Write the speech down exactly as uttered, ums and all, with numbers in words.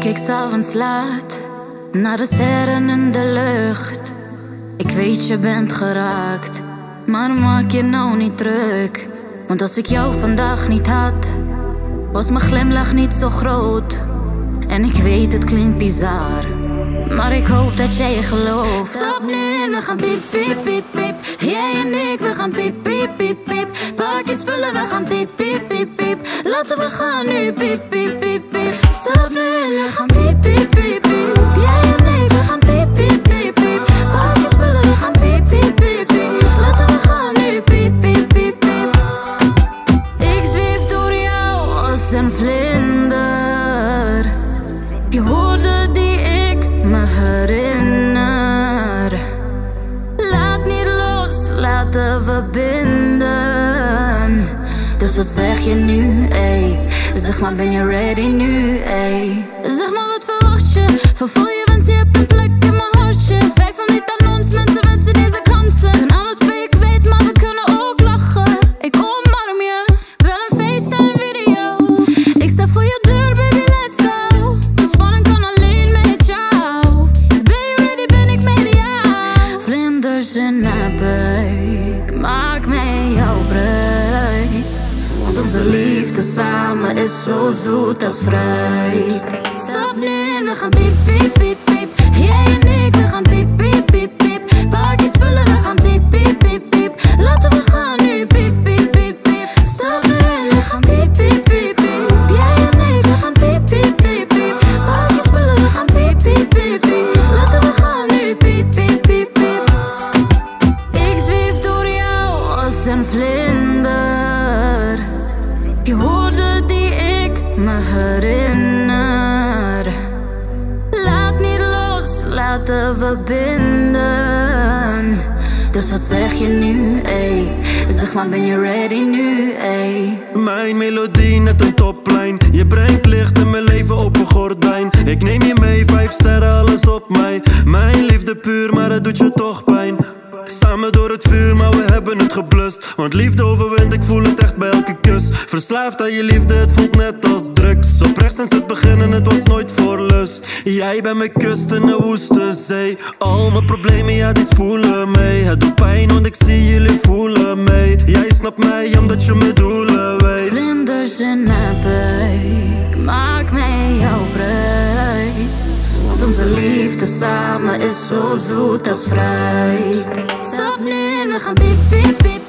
Kijk ik s'avonds laat naar de sterren in de lucht. Ik weet je bent geraakt, maar maak je nou niet druk. Want als ik jou vandaag niet had, was mijn glimlach niet zo groot. En ik weet het klinkt bizar, maar ik hoop dat jij je gelooft. Stap nu en we gaan piep, piep, piep, piep. Jij en ik, we gaan piep, piep, piep, piep. Pak je spullen, we gaan piep, piep, piep, piep. Laten we gaan nu, piep, piep, piep, piep. Stap nu en we gaan piep, piep, piep, piep. Jij en ik, we gaan piep, piep, piep, piep. Pak je spullen, we gaan piep, piep, piep, piep. Laten we gaan nu, piep, piep, piep, piep. Ik zweef door jou als een vlinder. Je woorden die ik me herinner. Laat niet los, laten we binden. Dus wat zeg je nu, ey? Zeg maar, ben je ready nu, ey? Zeg maar, wat verwacht je? Vervoel je wensen, je hebt een plek in mijn hartje. Wij van niet aan ons, mensen wensen deze kansen. Kunnen alles ik weet, maar we kunnen ook lachen. Ik omarm je, wel een feest en een video. Ik sta voor je deur, baby, let's go. De spanning kan alleen met jou. Ben je ready, ben ik mediaal. Vlinders in mijn buik, maak mij jou breed. Onze liefde samen is zo zoet als fruit. Stap nu en we gaan piep, piep, piep, piep. Jij en ik, we gaan piep, piep, piep, piep. Pak je spullen, we gaan piep, piep, piep, piep. Laten we gaan nu, piep, piep, piep, piep. Stap nu en we gaan piep, piep, piep, piep. Jij en ik, we gaan piep, piep, piep, piep. Pak je spullen, we gaan piep, piep, piep, piep. Laten we gaan nu, piep, piep, piep, piep. Ik zweef door jou als een vlinder. Je woorden die ik me herinner. Laat niet los, laten we binden. Dus wat zeg je nu, ey? Zeg maar, ben je ready nu, ey? Mijn melodie net een toplijn. Je brengt licht in mijn leven op een gordijn. Ik neem je mee, vijf sterren, alles op mij. Mijn liefde puur, maar het doet je toch pijn. Samen door het vuur, maar we hebben het geblust. Want liefde overwint, ik voel het echt bij elke kus. Verslaafd aan je liefde, het voelt net als drugs. Oprecht sinds het begin en het was nooit voor lust. Jij bent mijn kust in de woeste zee. Al mijn problemen, ja, die spoelen mee. Het doet pijn, want ik zie jullie voelen mee. Jij snapt mij, omdat je mijn doelen weet. Vlinders in mijn buik, maak mij jou breed. Onze liefde samen is zo zoet als fruit. Stap nu en we gaan piep, piep, piep.